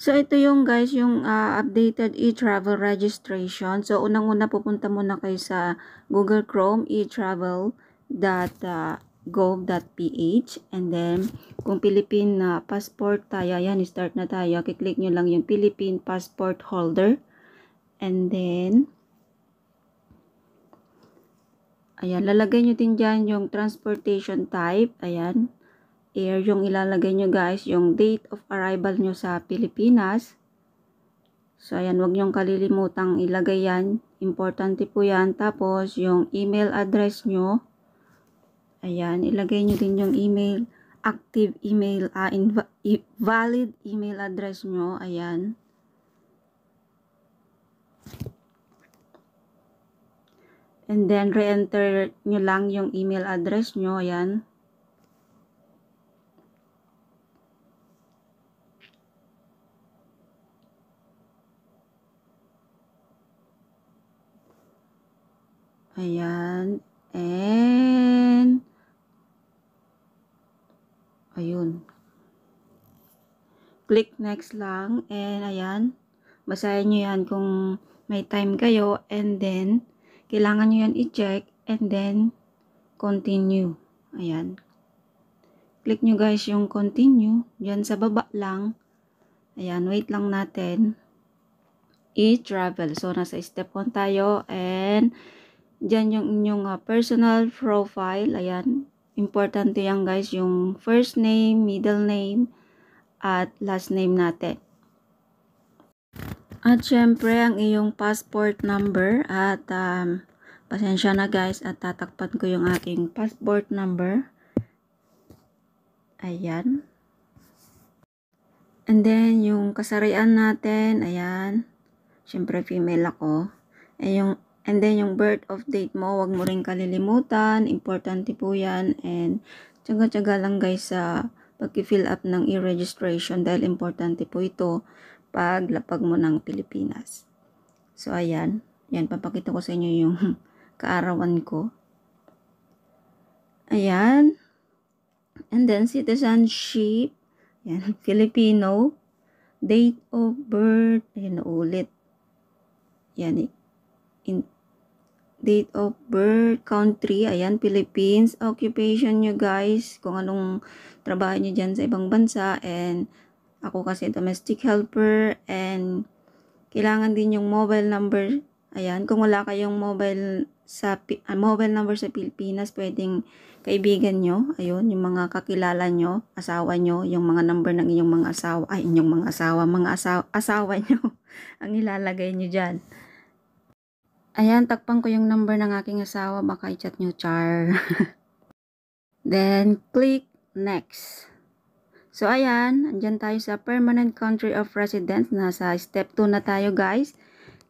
So, ito yung guys, yung updated e-travel registration. So, unang-una pupunta muna kayo sa Google Chrome, e-travel.gov.ph, and then, kung Philippine passport tayo, ayan, start na tayo. Kiklik nyo lang yung Philippine passport holder. And then, ayan, lalagay nyo din dyan yung transportation type, ayan. Air yung ilalagay nyo guys, yung date of arrival nyo sa Pilipinas. So, ayan, huwag nyong kalilimutang ilagay yan. Importante po yan. Tapos, yung email address nyo. Ayan, ilagay nyo din yung email, active email, valid email address nyo. Ayan. And then, re-enter nyo lang yung email address nyo. Ayan. Ayan, and ayun, click next lang, and ayan, basahin nyo yan kung may time kayo, and then kailangan nyo yan i-check, and then continue. Ayan, click nyo guys yung continue dyan sa baba lang. Ayan, wait lang natin. E-travel, so nasa step 1 tayo, and diyan yung inyong personal profile. Ayan. Importante yan guys. Yung first name, middle name, at last name natin. At syempre, ang iyong passport number. At pasensya na guys. At tatakpan ko yung aking passport number. Ayan. And then, yung kasarian natin. Ayan. Syempre, female ako. Ay yung and then, yung birth of date mo, wag mo rin kalilimutan. Importante po yan. And, tiyaga-tiyaga lang guys sa pag-fill up ng e-registration dahil importante po ito paglapag mo ng Pilipinas. So, ayan. Yan, papakita ko sa inyo yung kaarawan ko. Ayan. And then, citizenship. Ayan, Filipino. Date of birth. Ayan, ulit. Yan, date of birth, country, ayan, Philippines, occupation nyo guys, kung anong trabaho nyo dyan sa ibang bansa, and ako kasi domestic helper, and kailangan din yung mobile number, ayan, kung wala kayong mobile sa mobile number sa Pilipinas, pwedeng kaibigan nyo, ayun, yung mga kakilala nyo, asawa nyo, yung mga number ng inyong mga asawa, ay, inyong mga asawa nyo, ang ilalagay nyo dyan. Ayan, takpan ko yung number ng aking asawa. Baka i-chat nyo, char. Then, click next. So, ayan. Andyan tayo sa permanent country of residence. Nasa step 2 na tayo, guys.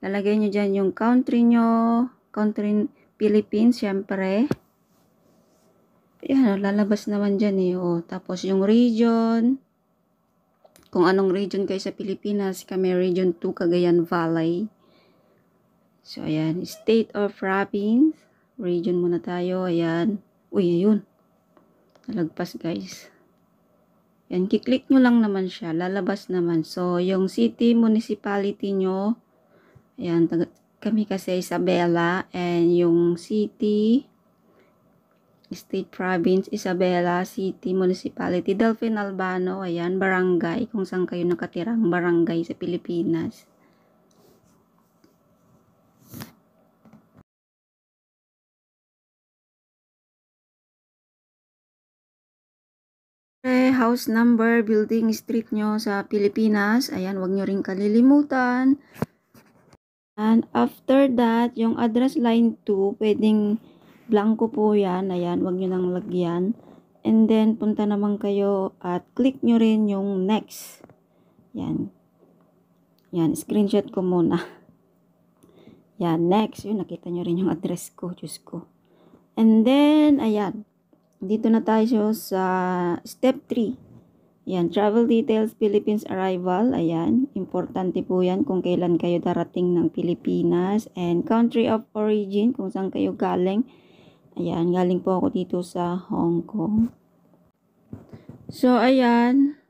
Lalagay nyo dyan yung country nyo. Country Philippines, syempre. Ayan, lalabas naman dyan eh. O, tapos yung region. Kung anong region kayo sa Pilipinas. Kami region 2, Cagayan Valley. So, ayan. State or province. Region muna tayo. Ayan. Uy, ayun. Nalagpas, guys. Ayan. Kiklik nyo lang naman siya. Lalabas naman. So, yung city, municipality nyo. Ayan. Kami kasi Isabela. And yung city, state, province, Isabela, city, municipality, Delphin Albano. Ayan. Barangay. Kung saan kayo nakatirang barangay sa Pilipinas. House number, building, street nyo sa Pilipinas. Ayan, wag nyo rin kalilimutan. And after that, yung address line 2, pwedeng blanco po yan. Ayan, wag nyo nang lagyan. And then, punta naman kayo at click nyo rin yung next. Ayan. Ayan, screenshot ko muna. Ayan, next. Yun, nakita nyo rin yung address ko. Diyos ko. And then, ayan. Dito na tayo sa step 3. Ayan, travel details, Philippines arrival. Ayan, importante po yan kung kailan kayo darating ng Pilipinas. And country of origin, kung saan kayo galing. Ayan, galing po ako dito sa Hong Kong. So, ayan.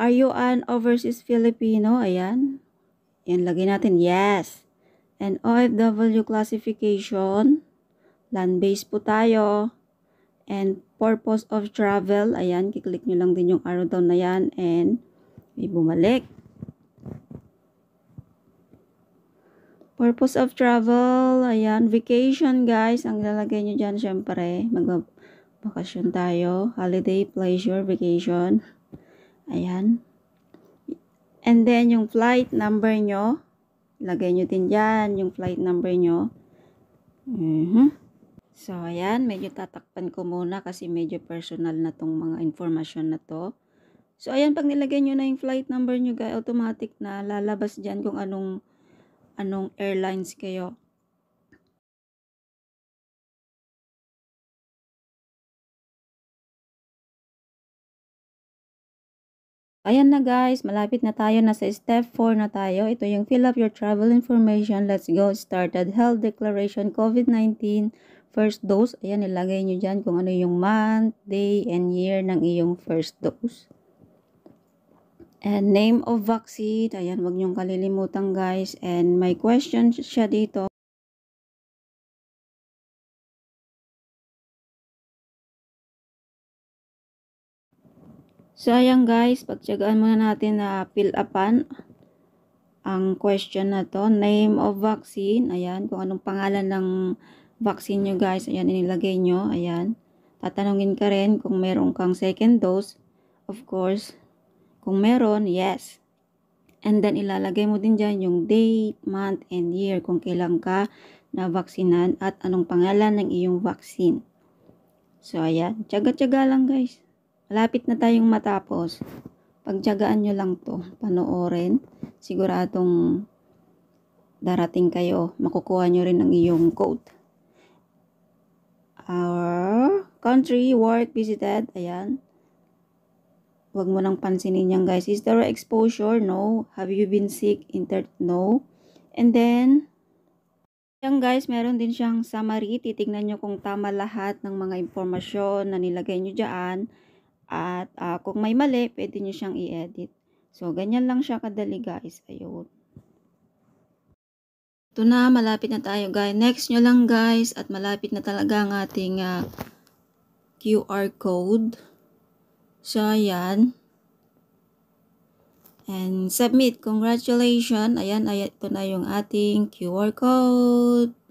Are you an overseas Filipino? Ayan. Ayan, lagay natin. Yes. And OFW classification. Land-based po tayo. And purpose of travel. Ayan, kiklik nyo lang din yung arrow down na yan. And may bumalik. Purpose of travel. Ayan, vacation guys. Ang lalagay nyo dyan, syempre. Magbabakasyon tayo. Holiday, pleasure, vacation. Ayan. And then, yung flight number nyo. Lagay nyo din dyan, yung flight number nyo. So, ayan. Medyo tatakpan ko muna kasi medyo personal na tong mga information na to. So, ayan. Pag nilagay nyo na yung flight number nyo, guys, automatic na lalabas dyan kung anong airlines kayo. Ayan na guys, malapit na tayo, nasa step 4 na tayo. Ito yung fill up your travel information. Let's go, started. Health declaration, COVID-19, first dose. Ayan, ilagay nyo dyan kung ano yung month, day, and year ng iyong first dose. And name of vaccine. Ayan, wag nyong kalilimutan guys. And may question siya dito. So, ayan guys, pagtsagaan muna natin na fill upan ang question na to. Name of vaccine. Ayan, kung anong pangalan ng vaccine nyo guys. Ayan, inilagay nyo. Ayan. Tatanungin ka rin kung meron kang second dose. Of course, kung meron, yes. And then, ilalagay mo din dyan yung date, month, and year. Kung kailan ka na-vaksinan at anong pangalan ng iyong vaccine. So, ayan. Tsaga-tsaga lang guys. Malapit na tayong matapos. Pagtyagaan nyo lang to, panoorin. Siguradong darating kayo. Makukuha nyo rin ang iyong code. Our country, work, visited. Ayan. Huwag mo nang pansinin yan guys. Is there exposure? No. Have you been sick? No. And then, yan guys, meron din siyang summary. Titignan nyo kung tama lahat ng mga impormasyon na nilagay nyo dyan. At kung may mali, pwede nyo siyang i-edit. So, ganyan lang siya kadali guys. Ayun. Ito na, malapit na tayo guys. Next nyo lang guys. At malapit na talaga ang ating QR code. So, ayan. And submit. Congratulations. Ayan, ito na yung ating QR code.